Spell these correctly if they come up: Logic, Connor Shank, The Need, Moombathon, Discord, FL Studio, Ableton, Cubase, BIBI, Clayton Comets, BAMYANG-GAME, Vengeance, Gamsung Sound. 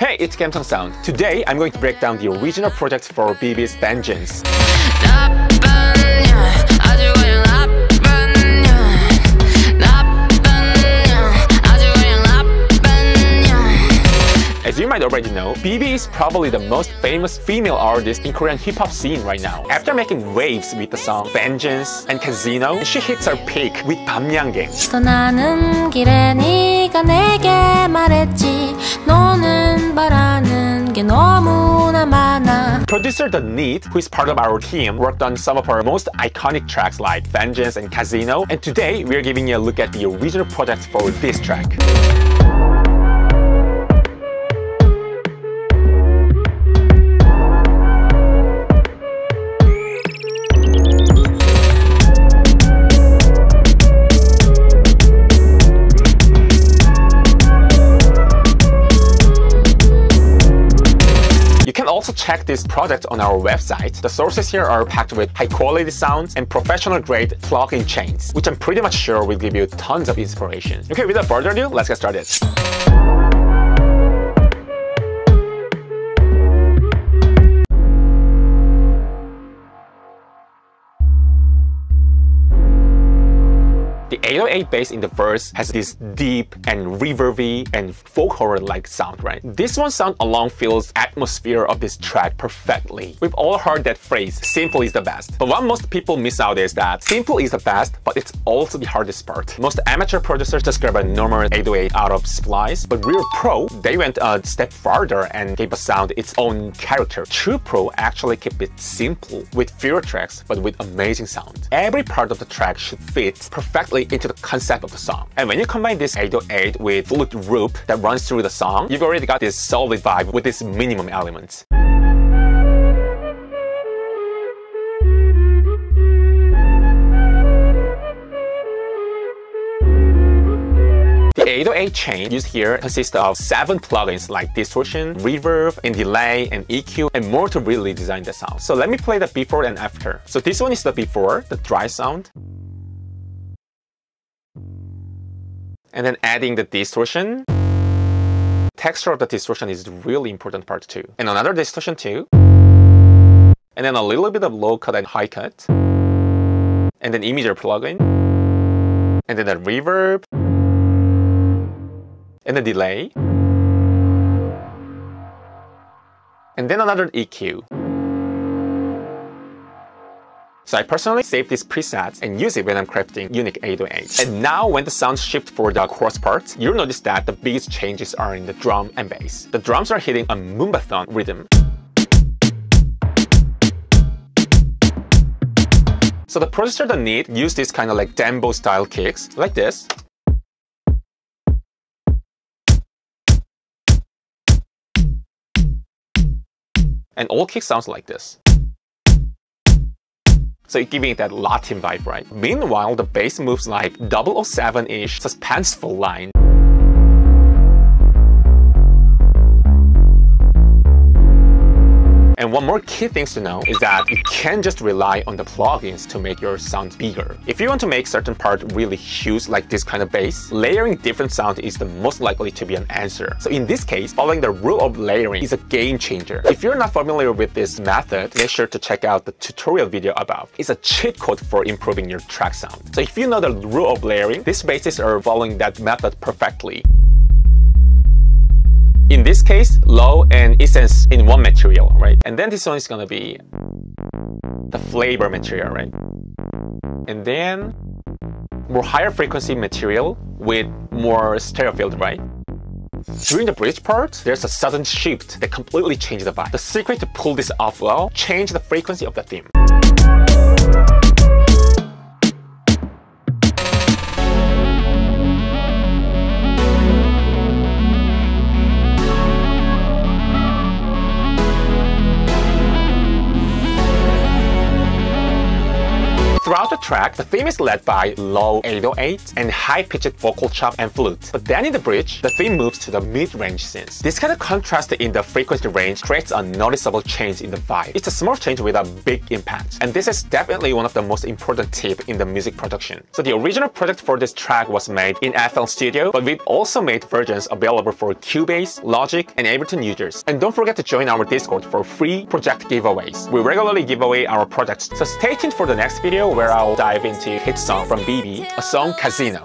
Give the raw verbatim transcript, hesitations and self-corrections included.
Hey, it's Gamsung Sound. Today, I'm going to break down the original project for BIBI's Vengeance. As you might already know, BIBI is probably the most famous female artist in Korean hip-hop scene right now. After making waves with the song Vengeance and Casino, she hits her peak with BAMYANG-GAME. Producer The Need, who is part of our team, worked on some of her most iconic tracks like Vengeance and Casino, and today we're giving you a look at the original project for this track. Also check this project on our website. The sources here are packed with high-quality sounds and professional-grade plug-in chains, which I'm pretty much sure will give you tons of inspiration. Okay, without further ado, let's get started. The eight oh eight bass in the verse has this deep and reverby and folk horror-like sound, right? This one sound alone feels atmosphere of this track perfectly. We've all heard that phrase, simple is the best. But what most people miss out is that simple is the best, but it's also the hardest part. Most amateur producers just grab a normal eight oh eight out of supplies, but real pro, they went a step farther and gave a sound its own character. True pro actually keep it simple with fewer tracks, but with amazing sound. Every part of the track should fit perfectly into the concept of the song. And when you combine this eight oh eight with flute loop that runs through the song, you've already got this solid vibe with this minimum elements. eight oh eight chain used here consists of seven plugins like distortion, reverb, and delay, and E Q, and more to really design the sound. So let me play the before and after. So this one is the before, the dry sound, and then adding the distortion. Texture of the distortion is a really important part too. And another distortion too. And then a little bit of low cut and high cut. And then imager plugin. And then a reverb. And a delay. And then another E Q. So I personally save these presets and use it when I'm crafting unique eight oh eight. And now when the sounds shift for the chorus part, you'll notice that the biggest changes are in the drum and bass. The drums are hitting a Moombathon rhythm. So the producer The Need used this kind of like dembo style kicks, like this. And all kick sounds like this. So it's giving it that Latin vibe, right? Meanwhile, the bass moves like double oh seven-ish suspenseful line. And one more key thing to know is that you can't just rely on the plugins to make your sound bigger. If you want to make certain part really huge like this kind of bass, layering different sound is the most likely to be an answer. So in this case, following the rule of layering is a game changer. If you're not familiar with this method, make sure to check out the tutorial video above. It's a cheat code for improving your track sound. So if you know the rule of layering, these basses are following that method perfectly. In this case, low and essence in one material, right? And then this one is gonna be the flavor material, right? And then more higher frequency material with more stereo field, right? During the bridge part, there's a sudden shift that completely changes the vibe. The secret to pull this off well, change the frequency of the theme. Throughout the track, the theme is led by low eight oh eight and high-pitched vocal chop and flute. But then in the bridge, the theme moves to the mid-range synths. This kind of contrast in the frequency range creates a noticeable change in the vibe. It's a small change with a big impact. And this is definitely one of the most important tips in the music production. So the original project for this track was made in F L Studio, but we've also made versions available for Cubase, Logic, and Ableton users. And don't forget to join our Discord for free project giveaways. We regularly give away our projects, so stay tuned for the next video where I'll dive into hit song from B I B I, a song Casino.